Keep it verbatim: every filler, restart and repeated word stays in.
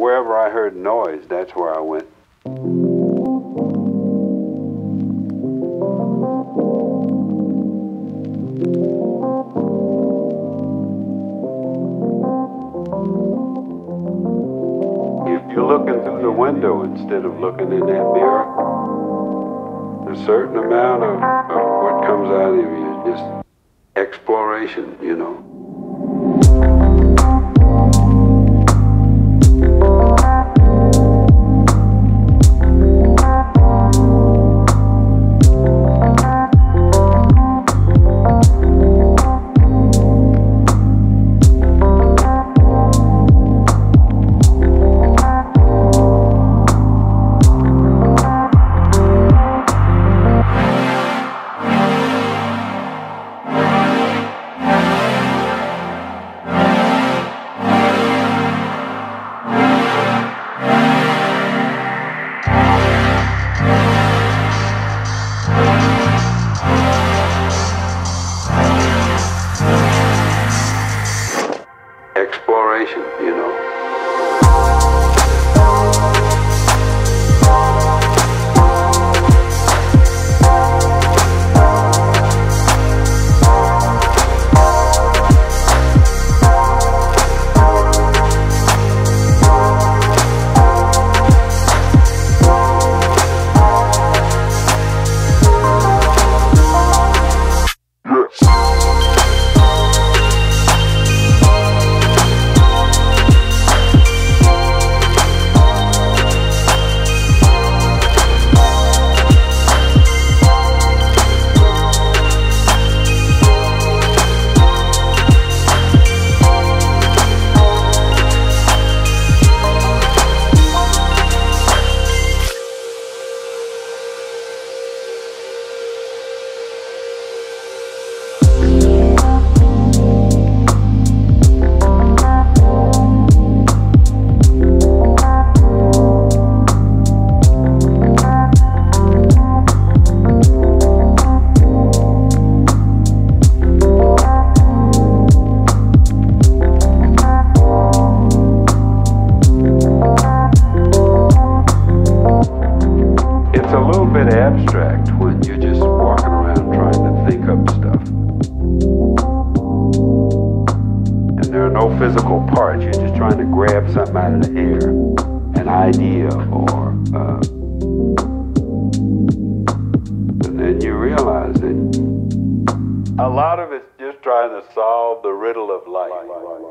wherever I heard noise, that's where I went. You're looking through the window instead of looking in that mirror. A certain amount of, of what comes out of you is just exploration, you know. Exploration, you know. Abstract when you're just walking around trying to think up stuff. And there are no physical parts, you're just trying to grab something out of the air, an idea or... Uh, and then you realize that a lot of it's just trying to solve the riddle of life.